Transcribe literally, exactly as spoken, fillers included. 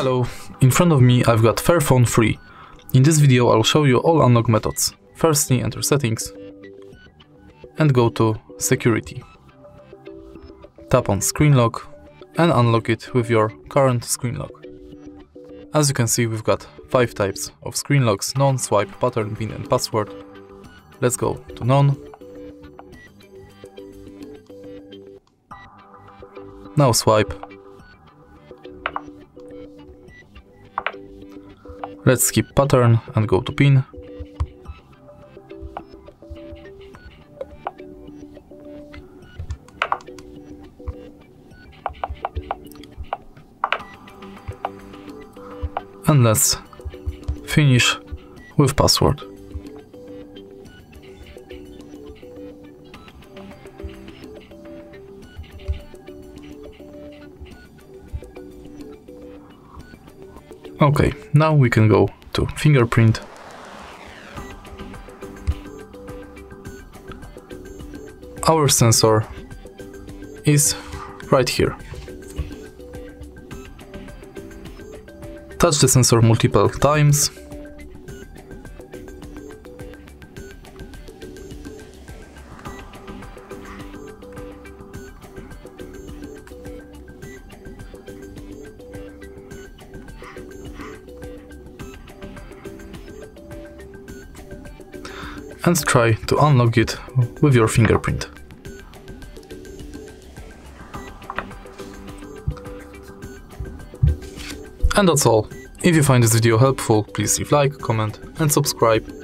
Hello, in front of me I've got Fairphone three. In this video I'll show you all unlock methods. Firstly, enter settings and go to security. Tap on screen lock and unlock it with your current screen lock. As you can see, we've got five types of screen locks: none, swipe, pattern, pin and password. Let's go to none. Now swipe. Let's skip pattern and go to pin. And let's finish with password. Okay, now we can go to fingerprint . Our sensor is right here. Touch the sensor multiple times and try to unlock it with your fingerprint. And that's all. If you find this video helpful, please leave like, comment and subscribe.